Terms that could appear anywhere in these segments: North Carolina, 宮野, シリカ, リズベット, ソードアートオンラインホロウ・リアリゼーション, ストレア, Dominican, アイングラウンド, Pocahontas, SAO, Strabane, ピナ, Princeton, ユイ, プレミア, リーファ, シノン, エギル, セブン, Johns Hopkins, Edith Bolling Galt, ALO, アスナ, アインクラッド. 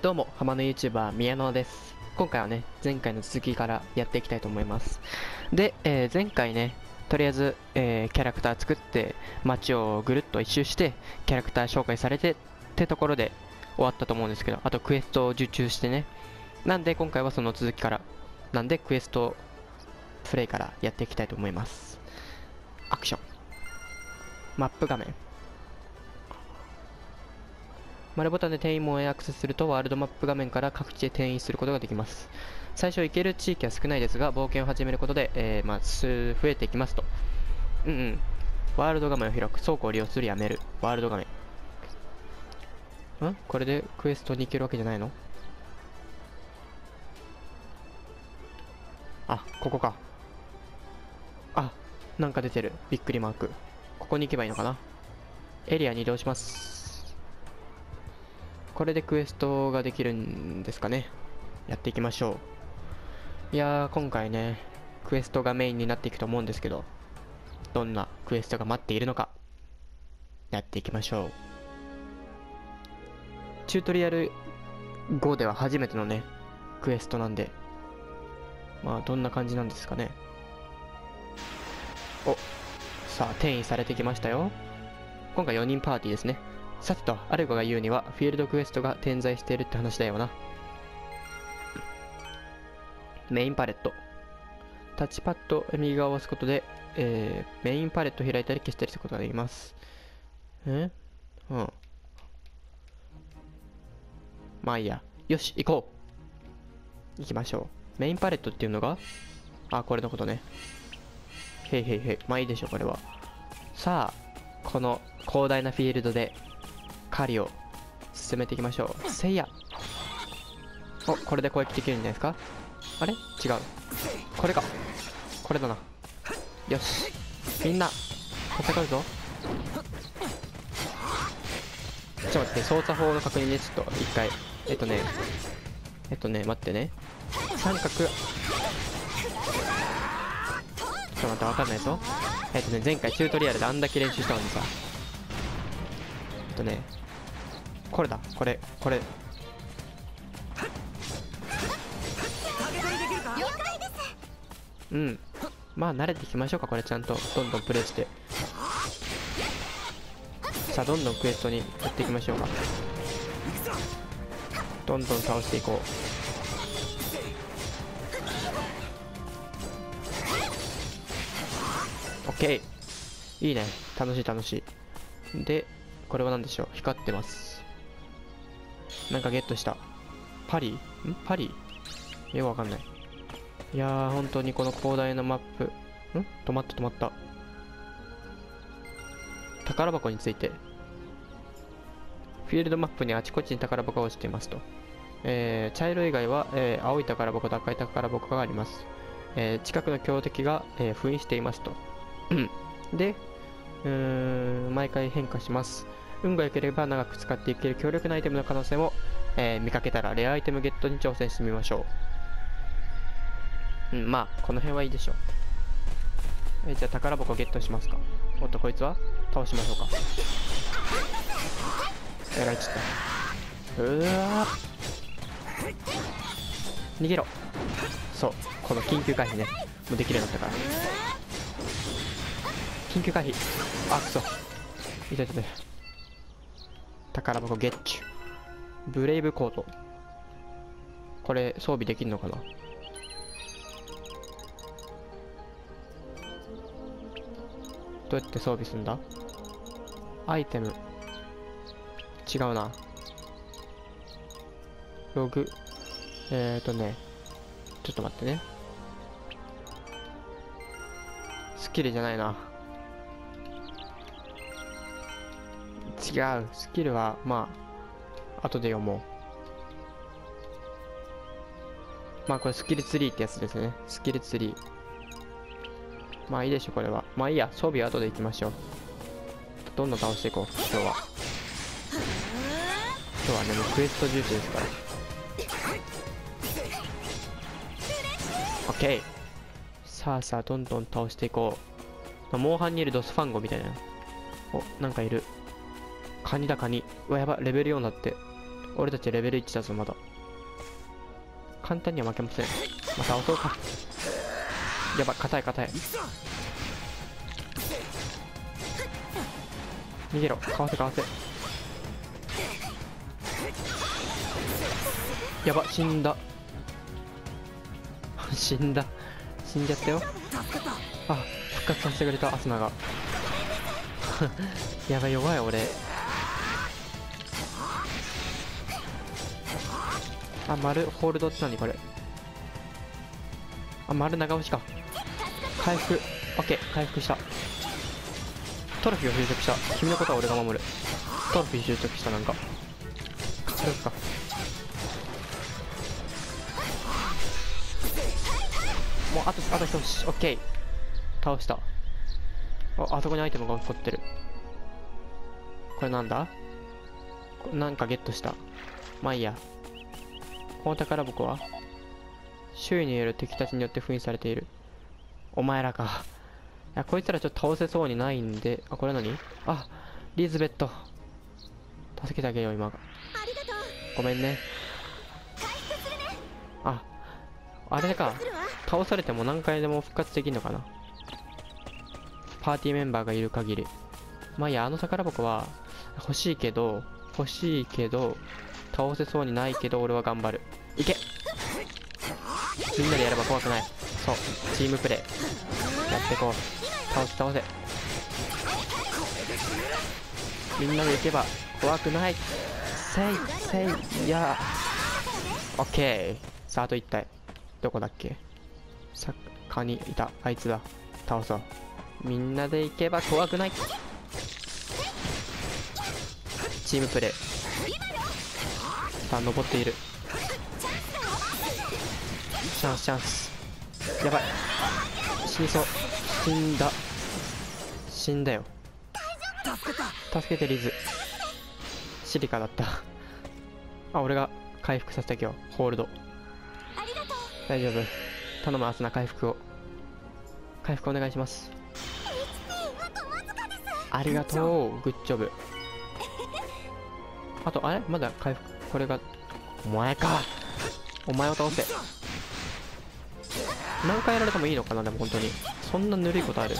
どうも、浜の YouTuber 宮野です。今回はね、前回の続きからやっていきたいと思います。で、前回ね、とりあえず、キャラクター作って、街をぐるっと一周して、キャラクター紹介されてってところで終わったと思うんですけど、あとクエストを受注してね。なんで今回はその続きから、なんでクエストプレイからやっていきたいと思います。アクション。マップ画面。丸ボタンで転移門へアクセスするとワールドマップ画面から各地へ転移することができます。最初行ける地域は少ないですが、冒険を始めることで、増えていきますと。ワールド画面を開く、倉庫を利用する、やめる、ワールド画面。これでクエストに行けるわけじゃないの？あ、ここか。あ、なんか出てる、びっくりマーク。ここに行けばいいのかな。エリアに移動します。これでクエストができるんですかね。やっていきましょう。いやー、今回ね、クエストがメインになっていくと思うんですけど、どんなクエストが待っているのか、やっていきましょう。チュートリアル5では初めてのね、クエストなんで、まあ、どんな感じなんですかね。お、さあ、転移されてきましたよ。今回4人パーティーですね。さてと、アルゴが言うには、フィールドクエストが点在しているって話だよな。メインパレット。タッチパッド、右側を押すことで、メインパレットを開いたり消したりすることができます。まあいいや。よし、行こう。行きましょう。メインパレットっていうのが、あ、これのことね。まあいいでしょ、これは。さあ、この広大なフィールドで、狩りを進めていきましょう。せいや。お、これで攻撃できるんじゃないですか。あれ違う。これか。これだな。よし。みんな、戦うぞ。ちょっと待って、操作法の確認で、ちょっと一回。待ってね。三角。ちょっと待って、わかんないぞ。前回チュートリアルであんだけ練習したのにさ。これだ、これまあ慣れていきましょうか。これちゃんとどんどんプレイして、さあどんどんクエストにやっていきましょうか。どんどん倒していこう。 OK、 いいね、楽しい楽しい。で、これは何でしょう。光ってます。なんかゲットした。パリ？パリ？よくわかんない。いやー、本当にこの広大なマップ。止まった。宝箱について。フィールドマップにあちこちに宝箱が落ちていますと。茶色以外は、青い宝箱と赤い宝箱があります。近くの強敵が、封印していますと。で、毎回変化します。運が良ければ長く使っていける強力なアイテムの可能性も、見かけたらレアアイテムゲットに挑戦してみましょう。まあこの辺はいいでしょう。じゃあ宝箱ゲットしますか。おっと、こいつは倒しましょうか。やられちゃった。うわ、逃げろ。そう、この緊急回避ね、もうできるようになったから。緊急回避。あ、くそ。痛い。宝箱ゲッチュ。ブレイブコート。これ装備できるのかな。どうやって装備するんだ。アイテム。違うな。ログ。ちょっと待ってね。スキルじゃないな。違う、スキルはまあ後で読もう。まあこれスキルツリーってやつですね。スキルツリー、まあいいでしょ、これは。まあいいや、装備は後でいきましょう。どんどん倒していこう。今日はね、もうクエスト重視ですから。 OK、 さあどんどん倒していこう。モンハンにいるドスファンゴみたいな。お、なんかいる。カニだ、カニ。うわ、やば、レベル4だって。俺たちレベル1だぞ。まだ簡単には負けません。また襲うか。やばい、硬い硬い。逃げろ、かわせかわせ。やば、死んだ死んだ、死んじゃったよ。あ、復活させてくれたアスナがやばい、弱い俺。あ、丸ホールドって何これ。あ、丸長押しか。回復、オッケー、回復した。トロフィーを習得した。君のことは俺が守る。トロフィー習得した。なんかそれか。もうあと一押し。オッケー、倒した。あそこにアイテムが残ってる。これなんだ、なんかゲットした。まあいいや。この宝箱は周囲にいる敵たちによって封印されている。お前らか。いや、こいつらちょっと倒せそうにないんで。あ、これ何。あ、リズベット助けてあげよう。今ごめんね。あ、あれか、倒されても何回でも復活できるのかな、パーティーメンバーがいる限り。まあいいや。あの宝箱は欲しいけど倒せそうにないけど俺は頑張る。いけ、みんなでやれば怖くない。そう、チームプレイやってこう。倒せみんなでいけば怖くない。せいや。オッケー。さあ、あと1体どこだっけ。サッカーにいたあいつだ。倒そう。みんなでいけば怖くない。チームプレイ。さあ、登っている。チャンス。やばい、死にそう。死んだよ。助けてリズ。シリカだった。あ、俺が回復させてあげよう。ホールド。大丈夫、頼むアスナ、回復お願いします。ありがとう、グッジョブ。あと、あれまだ回復。これがお前か。お前を倒せ。何回やられてもいいのかな。でも本当にそんなぬるいことある。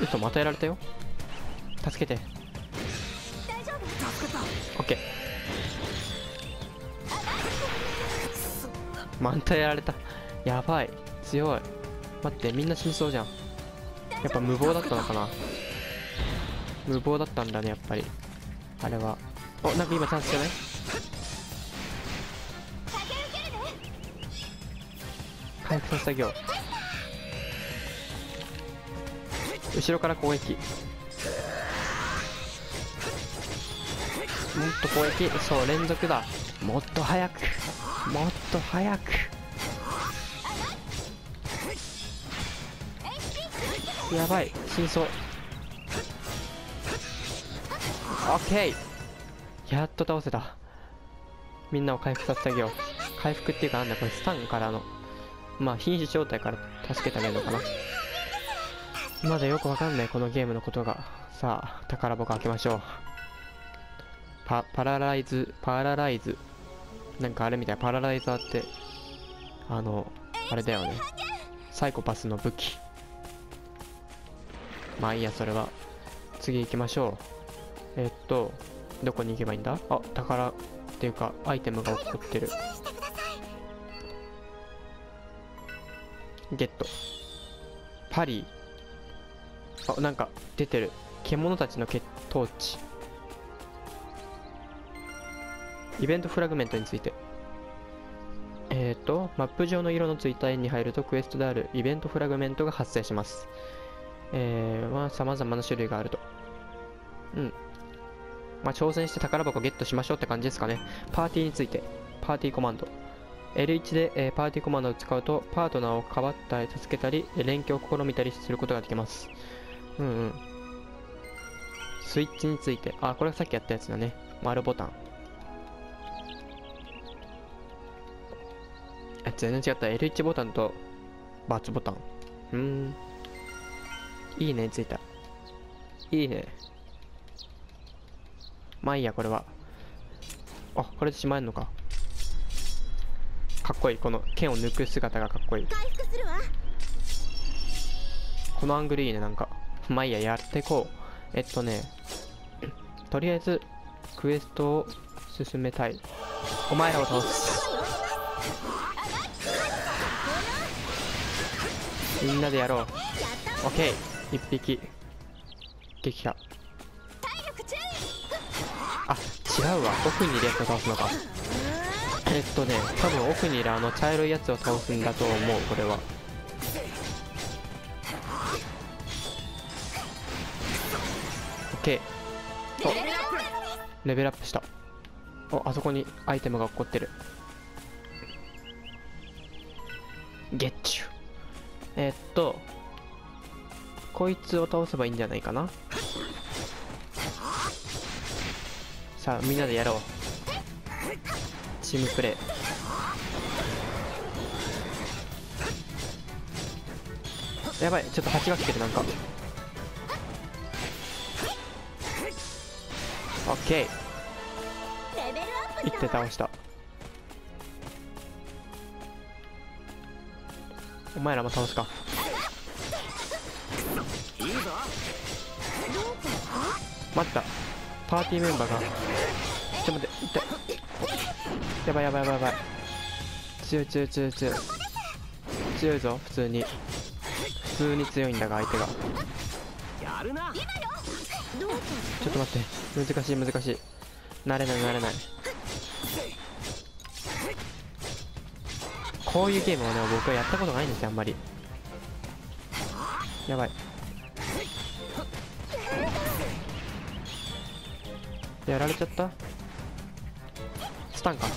嘘、またやられたよ。助けて。オッケー、またやられた。やばい、強い。待って、みんな死にそうじゃん。やっぱ無謀だったのかな。無謀だったんだね、やっぱりあれは。お、なんか今チャンスじゃない。回復作業。後ろから攻撃。もっと攻撃。そう、連続だ。もっと早く。やばい、真相。オッケー、やっと倒せた。みんなを回復させてあげよう。回復っていうか、なんだこれ、スタンからの、まあ瀕死状態から助けてあげるのかな。まだよくわかんないこのゲームのことが。さあ、宝箱開けましょう。パラライズ、なんかあれみたい。パラライザーってあれだよね、サイコパスの武器。まあいいや、それは。次行きましょう。どこに行けばいいんだ。あ、宝っていうかアイテムが起こってる。ゲットパリー。あ、なんか出てる。獣たちの血糖値。イベントフラグメントについて。マップ上の色のついた円に入るとクエストであるイベントフラグメントが発生します。まあ様々な種類があると。まあ、挑戦して宝箱ゲットしましょうって感じですかね。パーティーについて。パーティーコマンド。L1 で、パーティーコマンドを使うと、パートナーをかばったり、助けたり、連携を試みたりすることができます。スイッチについて。あ、これはさっきやったやつだね。丸ボタン。全然違った。L1 ボタンと、×ボタン。いいね、ついた。いいね。まあいいや、これは。あ、これでしまえんのか。かっこいい。この剣を抜く姿がかっこいい。このアングルいいね。なんかまあいいや、やっていこう。とりあえずクエストを進めたい。お前らを倒す。みんなでやろう。オッケー、1匹撃破。あ、違うわ、奥にいるやつを倒すのか。多分奥にいるあの茶色いやつを倒すんだと思う。これはオッケー。レベルアップした。お、あそこにアイテムが起こってる。ゲッチュ。こいつを倒せばいいんじゃないかな。さあみんなでやろう。チームプレイ。やばい、ちょっと蜂が来てる。なんかオッケー、行って倒した。お前らも倒すか。待った、パーティーメンバーが。ちょっと待って、痛い。やばいやばいやばいやばい。強い強い強い強い強いぞ。普通に強いんだが相手が。ちょっと待って、難しい難しい。慣れない慣れない。こういうゲームをね、僕はやったことないんですよ、あんまり。やばいやられちゃった。スタンか。オ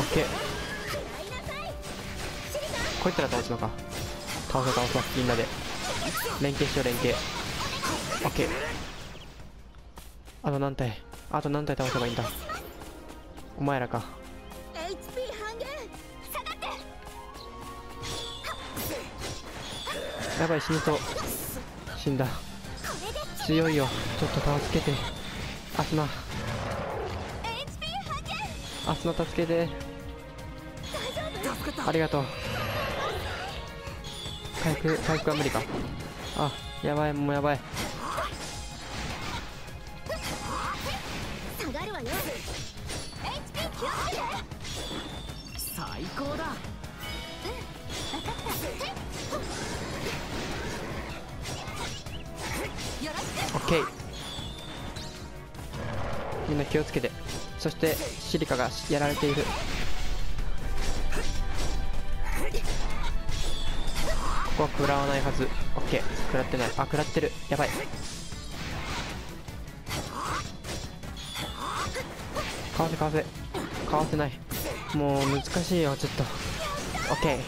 ッケー、こいつら倒すのか。倒そう倒そう、みんなで連携しよう。連携。オッケー。あと何体、あと何体倒せばいいんだ。お前らか。やばい、死にそう。死んだ。強いよ、ちょっと助けて。アスナ、アスナ助けて。ありがとう。回復は無理か。あ、やばい、もうやばい。最高だ。オッケー、みんな気をつけて。そしてシリカがやられている。ここは食らわないはず。オッケー、食らってない。あ、食らってる。やばい、かわせかわせかわせない。もう難しいよ、ちょっと。オッケ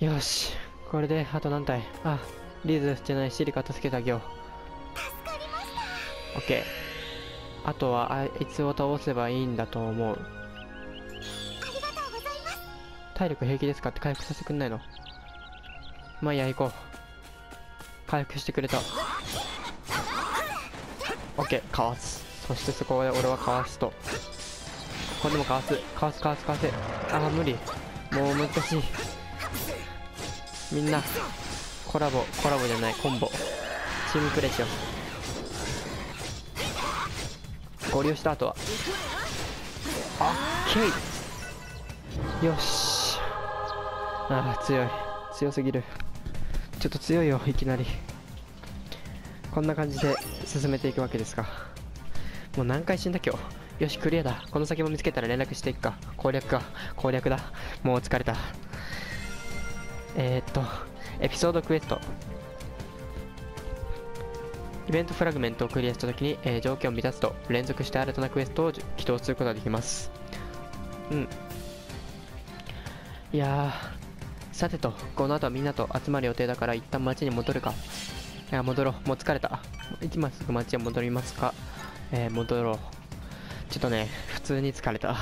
ー、よし。これであと何体。あ、リーズしてないシリカ助けてあげよう。オッケー、あとはあいつを倒せばいいんだと思う。体力平気ですかって回復させてくんないの。まあいいや、行こう。回復してくれた。オッケー、かわす。そしてそこで俺はかわすと。ここでもかわすかわすかわすかわせ。ああ無理、もう難しい。みんなコラボじゃない、コンボ。チームプレーしよう。合流した後はオッケー、よし。ああ強すぎる。ちょっと強いよ、いきなり。こんな感じで進めていくわけですが、もう何回死んだ今日。よし、クリアだ。この先も見つけたら連絡していくか。攻略だ。もう疲れた。エピソードクエスト。イベントフラグメントをクリアしたときに、条件を満たすと連続して新たなクエストを起動することができます。うん、いやー、さてと、この後はみんなと集まる予定だから一旦町に戻るか。いや、戻ろう、もう疲れた。今すぐ町へ戻りますか。戻ろう。ちょっとね、普通に疲れた。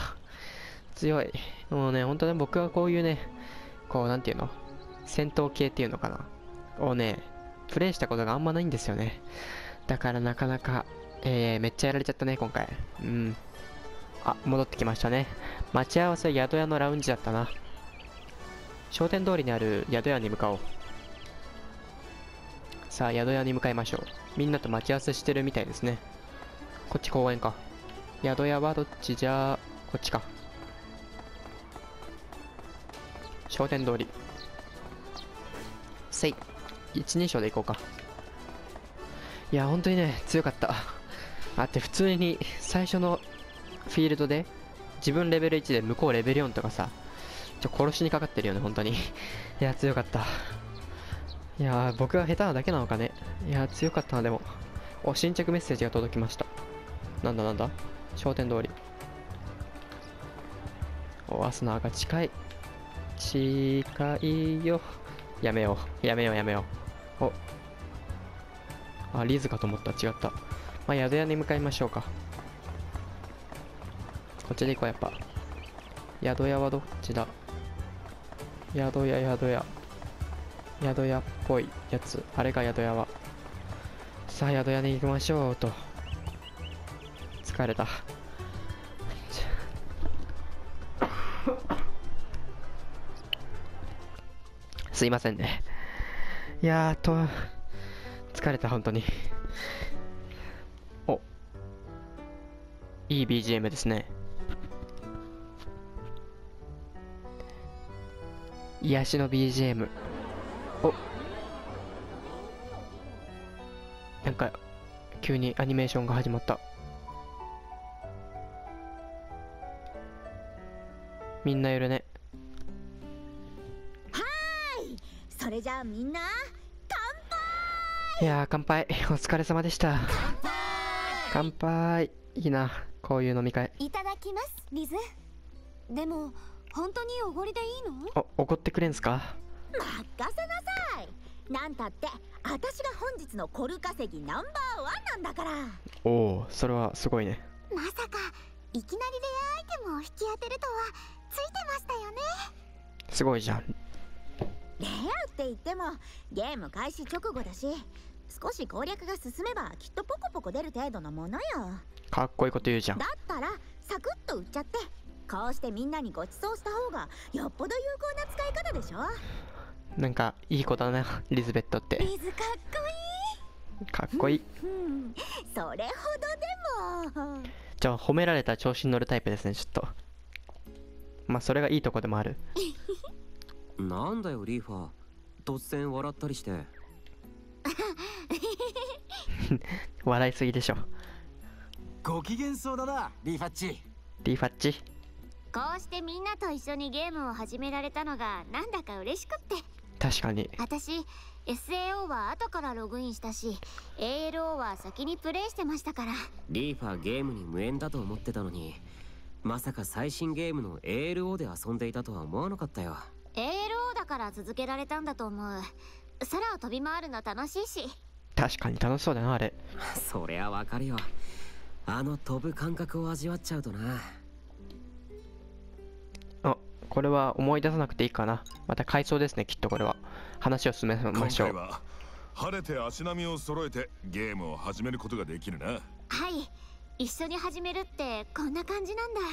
強い。もうね、ほんとね、僕はこういうね、こう、なんていうの、戦闘系っていうのかなをね、プレイしたことがあんまないんですよね。だからなかなか、めっちゃやられちゃったね、今回。うん。あ、戻ってきましたね。待ち合わせ宿屋のラウンジだったな。商店通りにある宿屋に向かおう。さあ、宿屋に向かいましょう。みんなと待ち合わせしてるみたいですね。こっち公園か。宿屋はどっちじゃ、こっちか。商店通り。せい。一人称で行こうか。いや、本当にね、強かった。あって、普通に最初のフィールドで、自分レベル1で向こうレベル4とかさ、殺しにかかってるよね、本当に。いや、強かった。いやー、僕が下手なだけなのかね。いやー、強かったな、でも。お、新着メッセージが届きました。なんだなんだ、商店通り。お、アスナーが近い。近いよ。やめよう、やめよう、やめよう。お。あ、リズかと思った。違った。まあ、宿屋に向かいましょうか。こっちで行こう、やっぱ。宿屋はどっちだ？宿屋、宿屋。宿屋っぽいやつ。あれか、宿屋は。さあ、宿屋に行きましょうと。疲れた。すいませんね。いやーと、疲れた、本当に。お、いい BGM ですね。癒しの BGM。お、なんか急にアニメーションが始まった。みんな寄るね。はーい、それじゃあみんな乾杯。いやー、乾杯。お疲れ様でした。乾杯。いいな、こういう飲み会。いただきます、リズ。でも本当におごりでいいの？お、おごってくれんすか？任せなさい。なんたって私が本日のコル稼ぎナンバーワンなんだから。おお、それはすごいね。まさかいきなりレアアイテムを引き当てるとは、ついてましたよね。すごいじゃん。レアって言ってもゲーム開始直後だし、少し攻略が進めばきっとポコポコ出る程度のものよ。かっこいいこと言うじゃん。だったらサクッと売っちゃって、こうしてみんなにご馳走した方がよっぽど有効な使い方でしょ。なんかいい子だな、リズベットって。リズかっこいい、かっこいい。それほどでも。じゃあ褒められたら調子に乗るタイプですね、ちょっと。まあそれがいいとこでもある。なんだよリーファー、突然笑ったりして。笑いすぎでしょ。ご機嫌そうだな、リーファッチ。リーファッチ。こうしてみんなと一緒にゲームを始められたのがなんだか嬉しくって。確かに。私 SAO は後からログインしたし、 ALO は先にプレイしてましたから。リーファー、ゲームに無縁だと思ってたのに、まさか最新ゲームの ALO で遊んでいたとは思わなかったよ。 ALO だから続けられたんだと思う。空を飛び回るの楽しいし。確かに楽しそうだな、あれ。そりゃわかるよ、あの飛ぶ感覚を味わっちゃうとな。あ、これは思い出さなくていいかな。また回想ですね、きっと。これは話を進めましょう。今回は晴れて足並みを揃えてゲームを始めることができるな。はい、一緒に始めるってこんな感じなんだ。な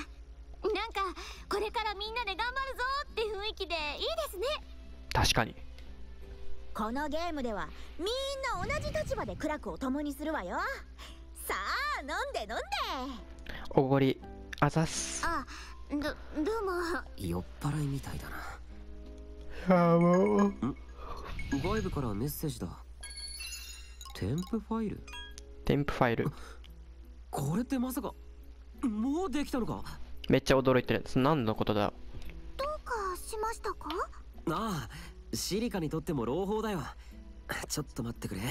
んかこれからみんなで頑張るぞって雰囲気でいいですね。確かに。このゲームではみんな同じ立場で苦楽を共にするわよ。さあ飲んで飲んで。おごりあざす。あ、どうも。酔っ払いみたいだな。あ、もう。外部からメッセージだ。添付ファイル。添付ファイル。これってまさかもうできたのか。めっちゃ驚いてる。何のことだ。どうかしましたか？ああ、シリカにとっても朗報だよ。ちょっと待ってくれ。よ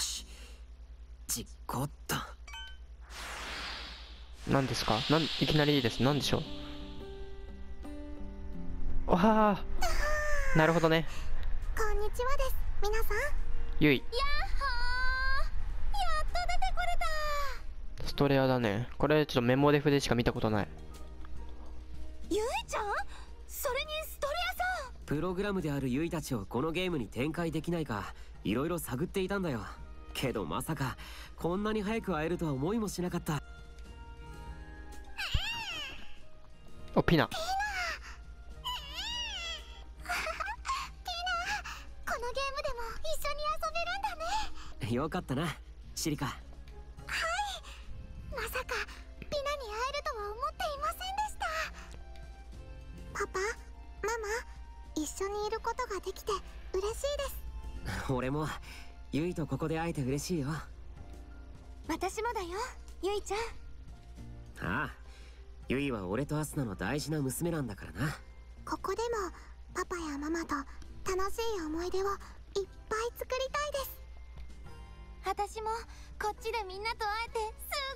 し、実行っと。何ですか？いきなりです。何でしょう。わあ、なるほどね。こんにちはです、皆さん。ゆい。やっほー、やっと出てこれた。ストレアだね。これちょっとメモデフでしか見たことない。ゆいちゃん、それにストレアさん。プログラムであるゆいたちをこのゲームに展開できないかいろいろ探っていたんだよ。けどまさかこんなに早く会えるとは思いもしなかった。お、ピナ。よかったな、シリカ。はい、まさかピナに会えるとは思っていませんでした。パパ、ママ、一緒にいることができて嬉しいです。俺もユイとここで会えて嬉しいよ。私もだよ、ユイちゃん。ああ、ユイは俺とアスナの大事な娘なんだからな。ここでもパパやママと楽しい思い出をいっぱい作りたいです。私もこっちでみんなと会えてす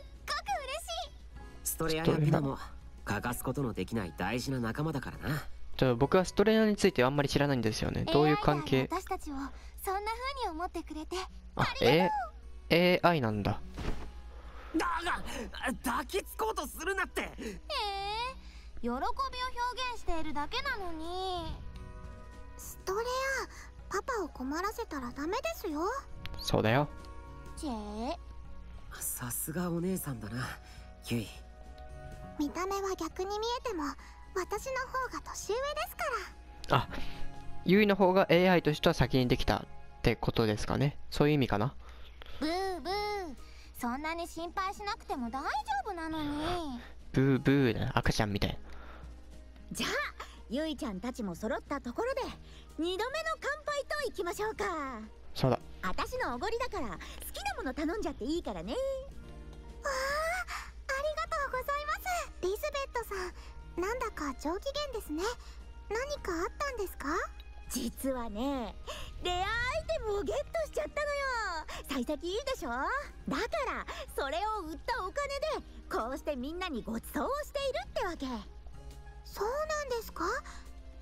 っごく嬉しい。ストレアやピナも欠かすことのできない大事な仲間だからな。ちょっと僕はストレアについてあんまり知らないんですよね。どういう関係。私たちをそんな風に思ってくれてありがとう。AI なんだ。だが抱きつこうとするなって。喜びを表現しているだけなのに。ストレア、パパを困らせたらダメですよ。そうだよ。さすがお姉さんだな、ゆい。見た目は逆に見えても私の方が年上ですから。あ、ゆいの方が AI としては先にできたってことですかね。そういう意味かな。ブーブー、そんなに心配しなくても大丈夫なのに。ブーブーだ、赤ちゃんみたい。じゃあゆいちゃんたちも揃ったところで2度目の乾杯といきましょうか。そうだ、私のおごりだから好きなもの頼んじゃっていいからね。わあ、ありがとうございますリズベットさん。なんだか上機嫌ですね。何かあったんですか？実はね、レアアイテムをゲットしちゃったのよ。幸先いいでしょ。だからそれを売ったお金でこうしてみんなにご馳走をしているってわけ。そうなんですか？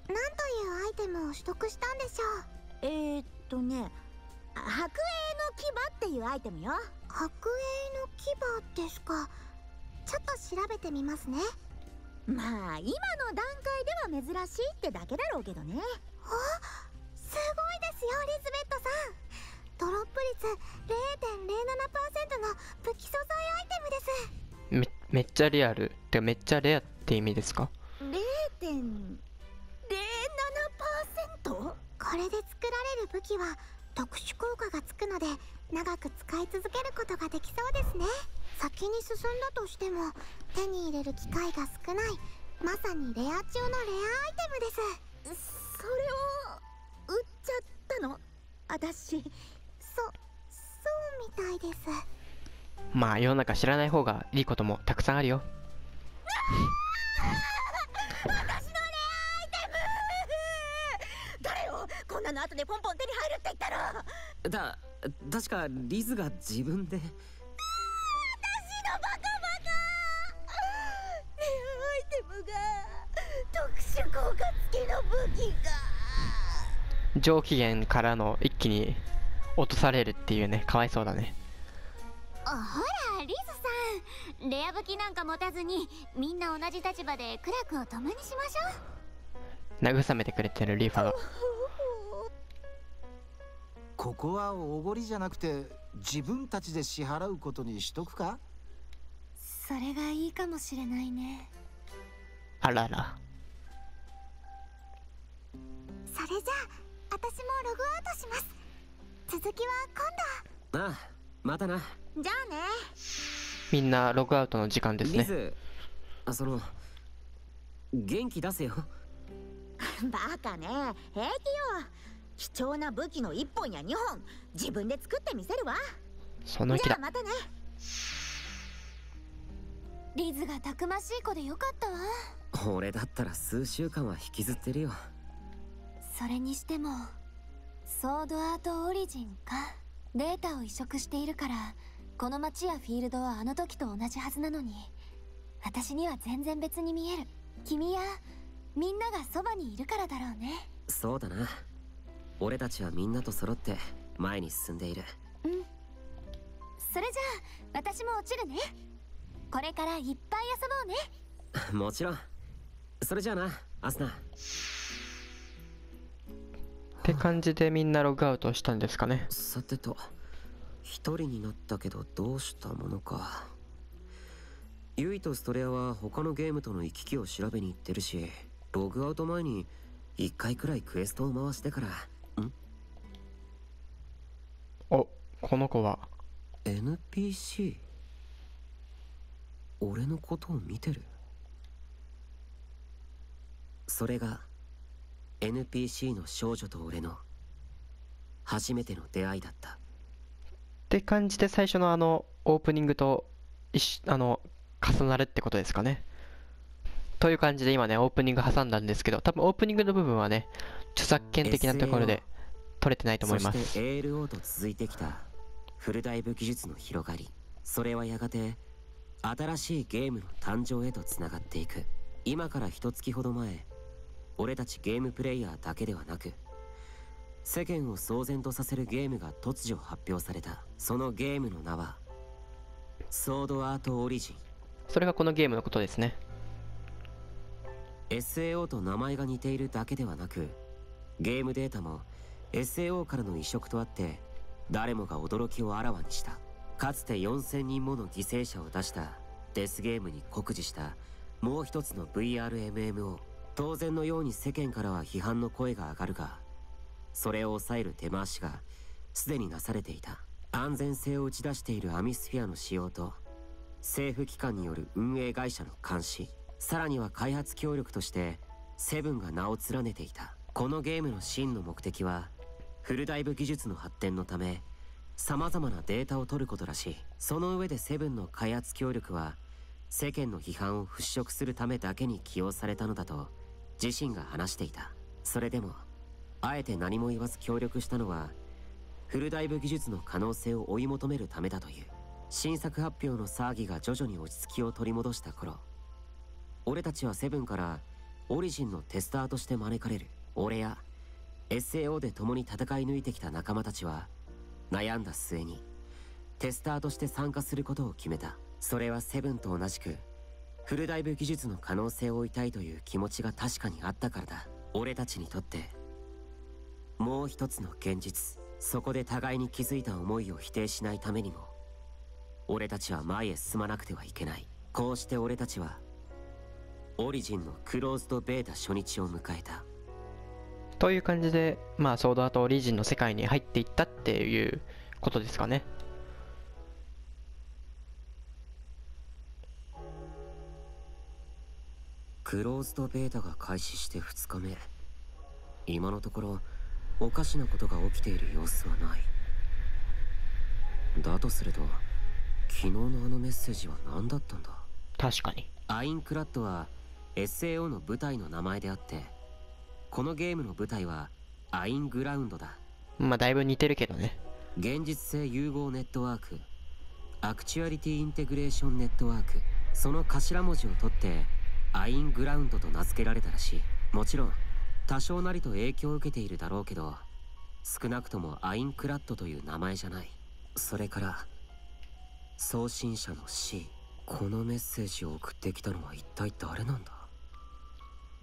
何というアイテムを取得したんでしょう？白影の牙っていうアイテムよ。白影の牙ですか。ちょっと調べてみますね。まあ今の段階では珍しいってだけだろうけどね。あ、すごいですよリズベットさん。ドロップ率 0.07% の武器素材アイテムです。めっちゃリアルってかめっちゃレアって意味ですか？ 0.07%。 これで作られる武器は特殊効果がつくので長く使い続けることができそうですね。先に進んだとしても手に入れる機会が少ない、まさにレア中のレアアイテムです。それを売っちゃったの？私、そうみたいです。まあ世の中知らない方がいいこともたくさんあるよ。あの後でポンポン手に入るって言ったら確かリズが自分で。私のバカバカアイテムが特殊効果付きの武器が上機嫌からの一気に落とされるっていうね。かわいそうだね。ほらリズさん、レア武器なんか持たずにみんな同じ立場で苦楽を共にしましょう。慰めてくれてるリーファが。ここはおごりじゃなくて自分たちで支払うことにしとくか？それがいいかもしれないね。あらら。それじゃあ私もログアウトします。続きは今度。ああ、またな。じゃあね。みんなログアウトの時間ですね。リズ、元気出せよ。バカね、平気よ。貴重な武器の1本や2本自分で作ってみせるわ。その気だ。じゃあまたね。リズがたくましい子でよかったわ。俺だったら数週間は引きずってるよ。それにしてもソードアートオリジンかデータを移植しているからこの街やフィールドはあの時と同じはずなのに私には全然別に見える。君やみんながそばにいるからだろうね。そうだな、俺たちはみんなと揃って前に進んでいる。うん、それじゃあ私も落ちるね。これからいっぱい遊ぼうね。もちろん。それじゃあな、アスナ。って感じでみんなログアウトしたんですかね。さてと、一人になったけどどうしたものか。ユイとストレアは他のゲームとの行き来を調べに行ってるし、ログアウト前に1回くらいクエストを回してから。お、この子は NPC。 俺のことを見てる。それが NPC の少女と俺の初めての出会いだったって感じで、最初のあのオープニングと重なるってことですかね。という感じで今ね、オープニング挟んだんですけど、多分オープニングの部分はね、著作権的なところで取れてないと思います。そして ALO と続いてきたフルダイブ技術の広がり、それはやがて新しいゲームの誕生へとつながっていく。今から一月ほど前、俺たちゲームプレイヤーだけではなく、世間を騒然とさせるゲームが突如発表された。そのゲームの名はソードアートオリジン。それがこのゲームのことですね。 SAO と名前が似ているだけではなく、ゲームデータも SAO からの移植とあって、誰もが驚きをあらわにした。かつて4000人もの犠牲者を出したデスゲームに酷似したもう一つの VRMM を、当然のように世間からは批判の声が上がるが、それを抑える手回しがすでになされていた。安全性を打ち出しているアミスフィアの使用と、政府機関による運営会社の監視、さらには開発協力としてセブンが名を連ねていた。このゲームの真の目的は、フルダイブ技術の発展のため様々なデータを取ることらしい。その上でセブンの開発協力は、世間の批判を払拭するためだけに起用されたのだと自身が話していた。それでもあえて何も言わず協力したのは、フルダイブ技術の可能性を追い求めるためだという。新作発表の騒ぎが徐々に落ち着きを取り戻した頃、俺たちはセブンからオリジンのテスターとして招かれる。俺や SAO で共に戦い抜いてきた仲間たちは悩んだ末にテスターとして参加することを決めた。それはセブンと同じくフルダイブ技術の可能性を追いたいという気持ちが確かにあったからだ。俺たちにとってもう一つの現実、そこで互いに気づいた思いを否定しないためにも、俺たちは前へ進まなくてはいけない。こうして俺たちはオリジンのクローズドベータ初日を迎えたという感じで、まあソードアートオリジンの世界に入っていったっていうことですかね。クローズドベータが開始して2日目、今のところおかしなことが起きている様子はない。だとすると、昨日のあのメッセージは何だったんだ。確かにアインクラッドは SAO の舞台の名前であって、このゲームの舞台はアイングラウンドだ。まあだいぶ似てるけどね。現実性融合ネットワーク、アクチュアリティインテグレーションネットワーク、その頭文字を取ってアイングラウンドと名付けられたらしい。もちろん多少なりと影響を受けているだろうけど、少なくともアインクラッドという名前じゃない。それから送信者の C、 このメッセージを送ってきたのは一体誰なんだ。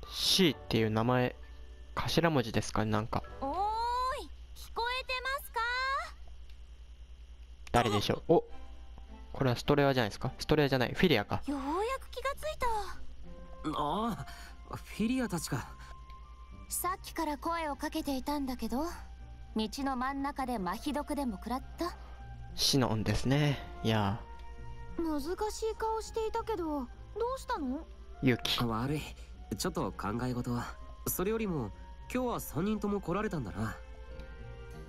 C っていう名前、頭文字ですかね。なんか、おーい、聞こえてますか。誰でしょう。お、これはストレアじゃないですか。ストレアじゃない、フィリアか。ようやく気がついた。ああ、フィリアたちか。さっきから声をかけていたんだけど、道の真ん中でマヒ毒でも食らった。シノンですね。いや、難しい顔していたけどどうしたの。ユキ、悪い、ちょっと考え事は。それよりも今日は3人とも来られたんだな。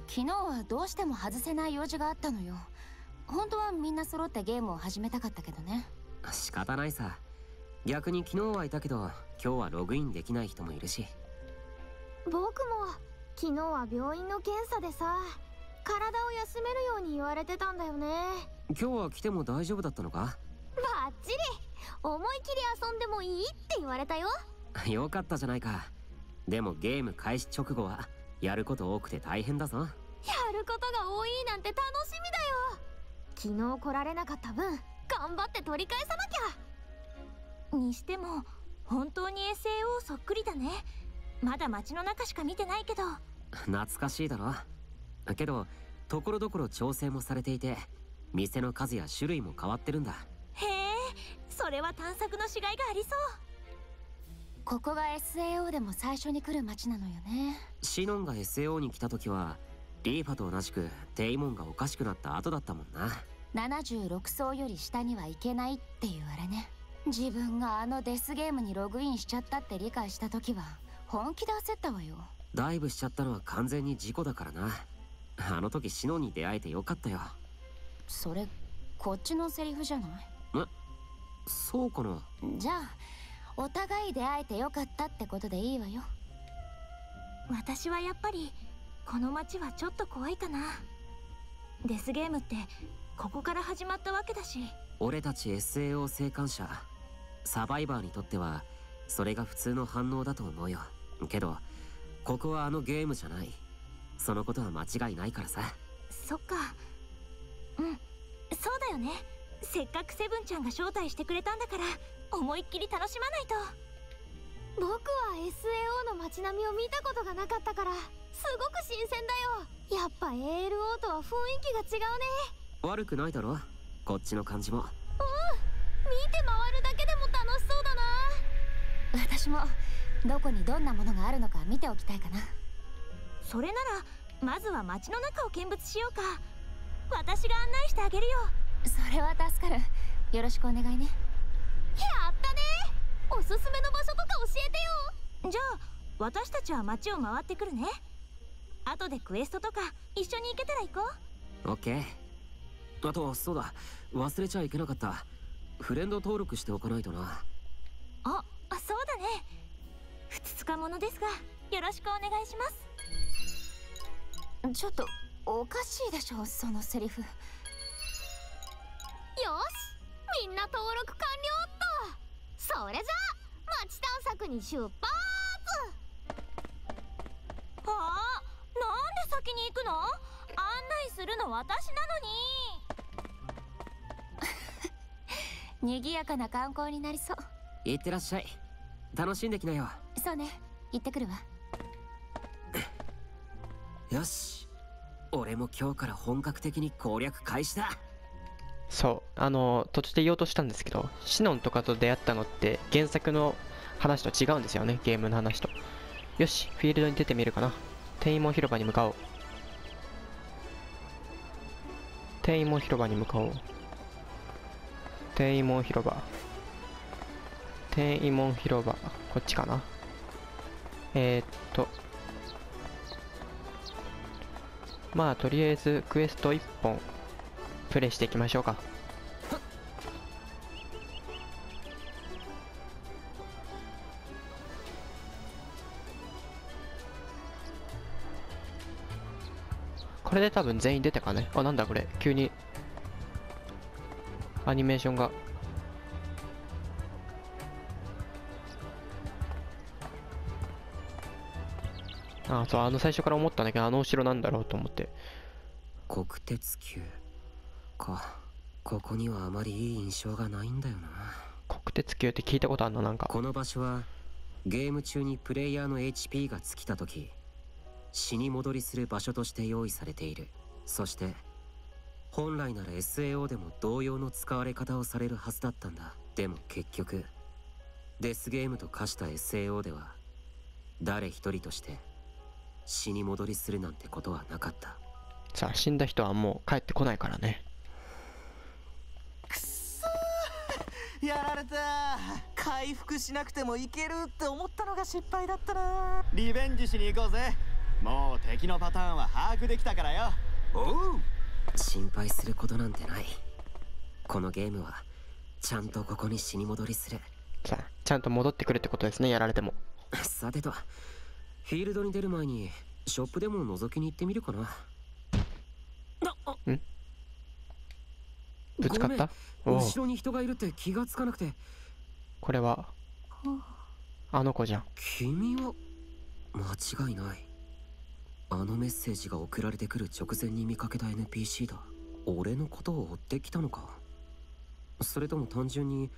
昨日はどうしても外せない用事があったのよ。本当はみんな揃ってゲームを始めたかったけどね。仕方ないさ。逆に昨日はいたけど、今日はログインできない人もいるし。僕も昨日は病院の検査でさ、体を休めるように言われてたんだよね。今日は来ても大丈夫だったのか。バッチリ、思い切り遊んでもいいって言われたよ。よかったじゃないか。でもゲーム開始直後はやること多くて大変だぞ。やることが多いなんて楽しみだよ。昨日来られなかった分頑張って取り返さなきゃ。にしても本当に SAO そっくりだね。まだ街の中しか見てないけど。懐かしいだろ。けどところどころ調整もされていて、店の数や種類も変わってるんだ。へえ、それは探索のしがいがありそう。ここが SAO でも最初に来る街なのよね。シノンが SAO に来た時はリーファと同じくデイモンがおかしくなった後だったもんな。76層より下には行けないっていうあれね。自分があのデスゲームにログインしちゃったって理解した時は本気で焦ったわよ。ダイブしちゃったのは完全に事故だからな。あの時シノンに出会えてよかったよ。それこっちのセリフじゃない？え、そうかな。じゃあお互い出会えてよかったってことでいいわよ。私はやっぱりこの街はちょっと怖いかな。デスゲームってここから始まったわけだし。俺たち SAO 生還者サバイバーにとってはそれが普通の反応だと思うよ。けどここはあのゲームじゃない。そのことは間違いないからさ。そっか。うん、そうだよね。せっかくセブンちゃんが招待してくれたんだから思いっきり楽しまないと。僕は SAO の街並みを見たことがなかったからすごく新鮮だよ。やっぱ ALO とは雰囲気が違うね。悪くないだろ、こっちの感じも。うん、見て回るだけでも楽しそうだな。私もどこにどんなものがあるのか見ておきたいかな。それならまずは街の中を見物しようか。私が案内してあげるよ。それは助かる。よろしくお願いね。やったね。おすすめの場所とか教えてよ。じゃあ私たちは街を回ってくるね。後でクエストとか一緒に行けたら行こう。オッケー。あとそうだ、忘れちゃいけなかった。フレンド登録しておかないとな。あ、そうだね。ふつつかものですがよろしくお願いします。ちょっとおかしいでしょ、そのセリフ。よし、みんな登録完了っと。それじゃあ街探索に出発。あ、なんで先に行くの？案内するの私なのに。賑やかな観光になりそう。行ってらっしゃい。楽しんできなよ。そうね、行ってくるわ。よし、俺も今日から本格的に攻略開始だ。そう、途中で言おうとしたんですけど、シノンとかと出会ったのって原作の話と違うんですよね、ゲームの話と。よし、フィールドに出てみるかな。天イモン広場に向かおう。天イモン広場に向かおう。天イモン広場、天イモン広場、こっちかな。まあとりあえずクエスト1本プレイしていきましょうか。これで多分全員出たかね。あ、なんだこれ、急にアニメーションが。ああ、そう、最初から思ったんだけど、あのお城なんだろうと思って。国鉄宮か。ここにはあまりいい印象がないんだよな。国鉄宮って聞いたことあるの？なんかこの場所はゲーム中にプレイヤーの HP が尽きた時死に戻りする場所として用意されている。そして本来なら SAO でも同様の使われ方をされるはずだったんだ。でも結局デスゲームと化した SAO では誰一人として死に戻りするなんてことはなかった。さあ、死んだ人はもう帰ってこないからね。くっそー、やられた。回復しなくてもいけるって思ったのが失敗だったな。リベンジしに行こうぜ。もう敵のパターンは把握できたからよ。おう、心配することなんてない。このゲームはちゃんとここに死に戻りする。さあ、ちゃんと戻ってくるってことですね、やられても。さてと、フィールドに出る前にショップでも覗きに行ってみるかな。ん？ぶつかった？後ろに人がいるって気がつかなくて。これはあの子じゃん。君は間違いない。あのメッセージが送られてくる直前に見かけた NPC だ。俺のことを追ってきたのか、それとも単純に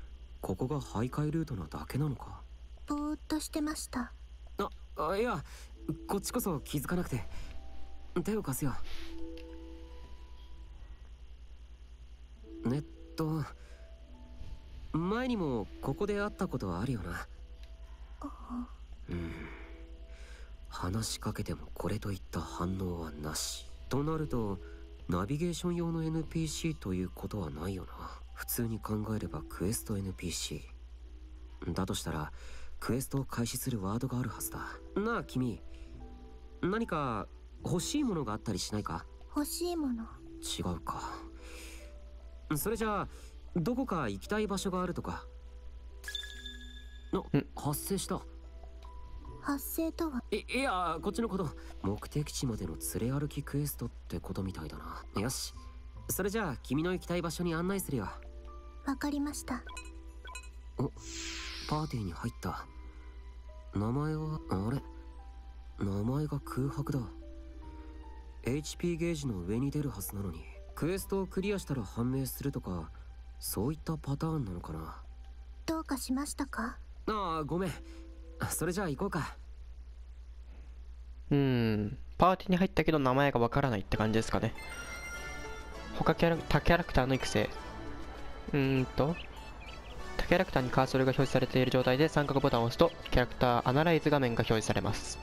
ここが徘徊ルートなだけなのか。ぼーっとしてました。いや、こっちこそ気づかなくて。手を貸すよ。前にもここで会ったことはあるよな。話しかけてもこれといった反応はなしとなると、ナビゲーション用の NPC ということはないよな。普通に考えればクエスト NPC だとしたら、クエストを開始するワードがあるはずだな。あ、君、何か欲しいものがあったりしないか？欲しいもの？違うか。それじゃあどこか行きたい場所があるとか。発生した。発生とは？いやこっちのこと。目的地までの連れ歩きクエストってことみたいだな。よし、それじゃあ君の行きたい場所に案内するよ。わかりました。パーティーに入った。名前は、あれ、名前が空白だ。 HP ゲージの上に出るはずなのに、クエストをクリアしたら判明するとか、そういったパターンなのかな。どうかしましたか？ごめん。それじゃあ行こうか。パーティーに入ったけど名前がわからないって感じですかね。他キャラクターの育成。他キャラクターにカーソルが表示されている状態で三角ボタンを押すと、キャラクターアナライズ画面が表示されます。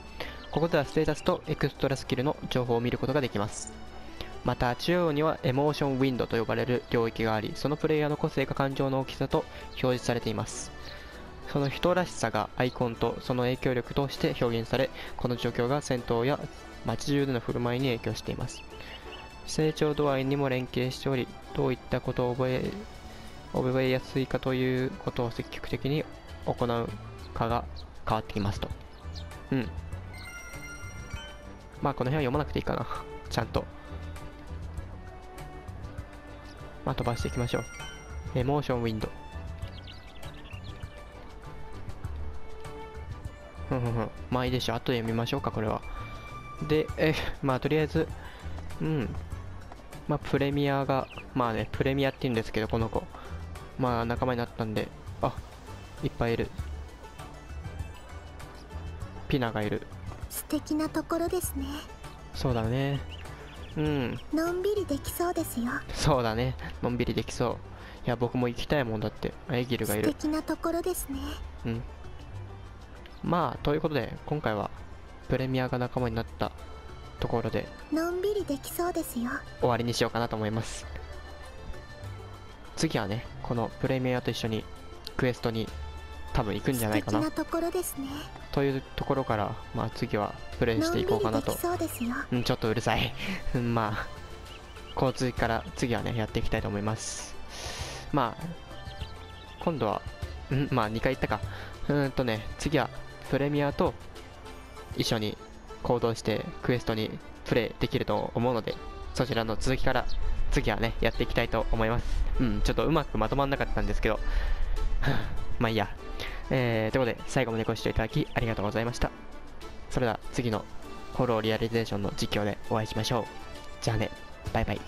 ここではステータスとエクストラスキルの情報を見ることができます。また中央にはエモーションウィンドと呼ばれる領域があり、そのプレイヤーの個性が感情の大きさと表示されています。その人らしさがアイコンとその影響力として表現され、この状況が戦闘や街中での振る舞いに影響しています。成長度合いにも連携しており、どういったことを覚えやすいかということを積極的に行うかが変わってきますと。まあこの辺は読まなくていいかな。ちゃんと。まあ飛ばしていきましょう。エモーションウィンド。まあいいでしょう。あとで読みましょうか、これは。で、まあとりあえず、まあプレミアが、まあね、プレミアって言うんですけど、この子。まあ仲間になったんで、いっぱいいる。ピナがいる。素敵なところですね。そうだね。のんびりできそうですよ。そうだね。のんびりできそう。いや、僕も行きたいもんだって。エギルがいる。素敵なところですね。まあということで、今回はプレミアが仲間になったところでのんびりできそうですよ。終わりにしようかなと思います。次はね、このプレミアと一緒にクエストに多分行くんじゃないかな。素敵なところですね。というところから、まあ次はプレイしていこうかなと。ちょっとうるさいまあ交通から次はねやっていきたいと思います。まあ今度はまあ2回行ったか。次はプレミアと一緒に行動してクエストにプレイできると思うので、そちらの続きから次はねやっていきたいと思います。ちょっとうまくまとまんなかったんですけどまあいいや。ということで最後までご視聴いただきありがとうございました。それでは次のホローリアリゼーションの実況でお会いしましょう。じゃあね、バイバイ。